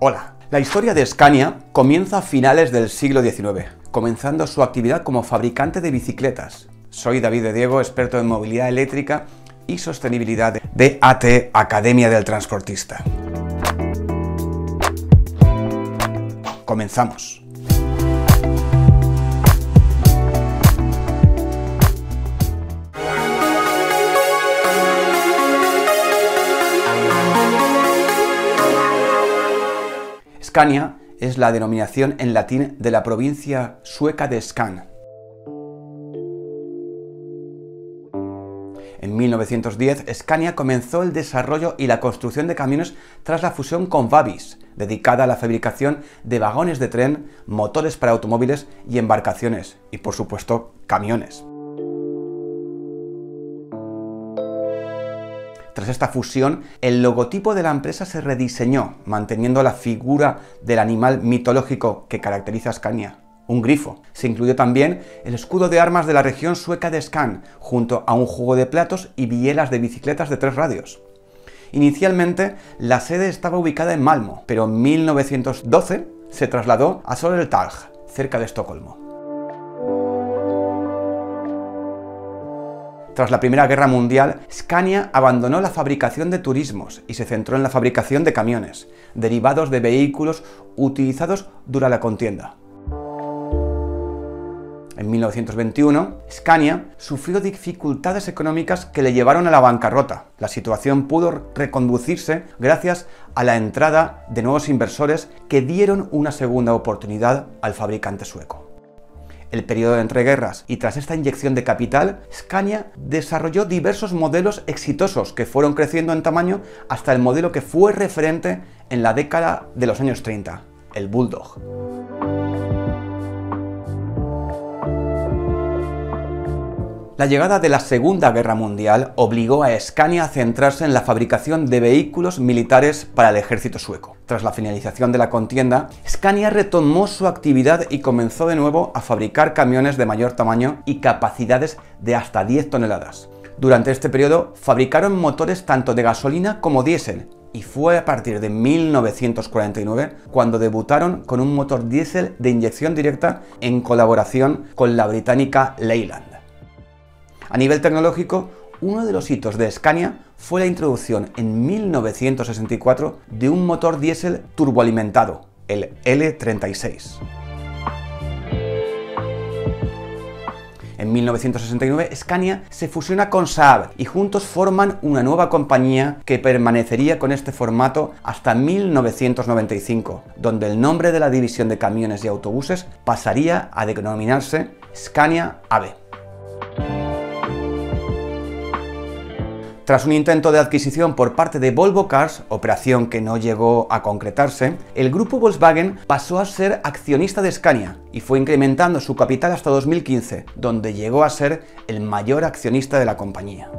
Hola. La historia de Scania comienza a finales del siglo XIX, comenzando su actividad como fabricante de bicicletas. Soy David de Diego, experto en movilidad eléctrica y sostenibilidad de AT, Academia del Transportista. Comenzamos. Scania es la denominación en latín de la provincia sueca de Skåne. En 1910, Scania comenzó el desarrollo y la construcción de camiones tras la fusión con Vabis, dedicada a la fabricación de vagones de tren, motores para automóviles y embarcaciones, y por supuesto, camiones. Tras esta fusión, el logotipo de la empresa se rediseñó, manteniendo la figura del animal mitológico que caracteriza a Scania, un grifo. Se incluyó también el escudo de armas de la región sueca de Skåne, junto a un juego de platos y bielas de bicicletas de 3 radios. Inicialmente, la sede estaba ubicada en Malmö, pero en 1912 se trasladó a Sollefteå, cerca de Estocolmo. Tras la Primera Guerra Mundial, Scania abandonó la fabricación de turismos y se centró en la fabricación de camiones, derivados de vehículos utilizados durante la contienda. En 1921, Scania sufrió dificultades económicas que le llevaron a la bancarrota. La situación pudo reconducirse gracias a la entrada de nuevos inversores que dieron una segunda oportunidad al fabricante sueco. El periodo de entreguerras y tras esta inyección de capital, Scania desarrolló diversos modelos exitosos que fueron creciendo en tamaño hasta el modelo que fue referente en la década de los años 30, el Bulldog. La llegada de la Segunda Guerra Mundial obligó a Scania a centrarse en la fabricación de vehículos militares para el ejército sueco. Tras la finalización de la contienda, Scania retomó su actividad y comenzó de nuevo a fabricar camiones de mayor tamaño y capacidades de hasta 10 toneladas. Durante este periodo fabricaron motores tanto de gasolina como diésel, y fue a partir de 1949 cuando debutaron con un motor diésel de inyección directa en colaboración con la británica Leyland. A nivel tecnológico, uno de los hitos de Scania fue la introducción en 1964 de un motor diésel turboalimentado, el L36. En 1969, Scania se fusiona con Saab y juntos forman una nueva compañía que permanecería con este formato hasta 1995, donde el nombre de la división de camiones y autobuses pasaría a denominarse Scania AB. Tras un intento de adquisición por parte de Volvo Cars, operación que no llegó a concretarse, el grupo Volkswagen pasó a ser accionista de Scania y fue incrementando su capital hasta 2015, donde llegó a ser el mayor accionista de la compañía.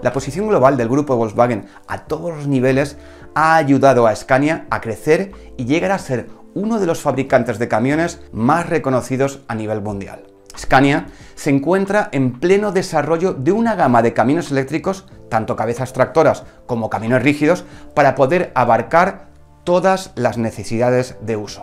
La posición global del grupo Volkswagen a todos los niveles ha ayudado a Scania a crecer y llegar a ser uno de los fabricantes de camiones más reconocidos a nivel mundial. Scania se encuentra en pleno desarrollo de una gama de camiones eléctricos, tanto cabezas tractoras como camiones rígidos, para poder abarcar todas las necesidades de uso.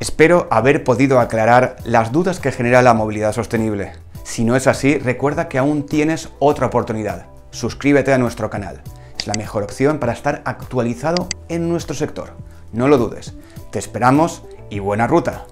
Espero haber podido aclarar las dudas que genera la movilidad sostenible. Si no es así, recuerda que aún tienes otra oportunidad. Suscríbete a nuestro canal. Es la mejor opción para estar actualizado en nuestro sector. No lo dudes. Te esperamos y buena ruta.